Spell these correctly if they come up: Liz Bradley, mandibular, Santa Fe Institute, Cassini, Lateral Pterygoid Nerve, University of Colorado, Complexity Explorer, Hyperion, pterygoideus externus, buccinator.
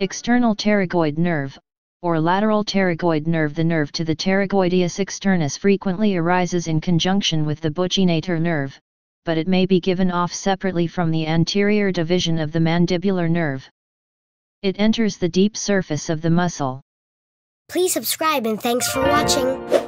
External pterygoid nerve, or lateral pterygoid nerve. The nerve to the pterygoideus externus frequently arises in conjunction with the buccinator nerve, but it may be given off separately from the anterior division of the mandibular nerve. It enters the deep surface of the muscle. Please subscribe and thanks for watching.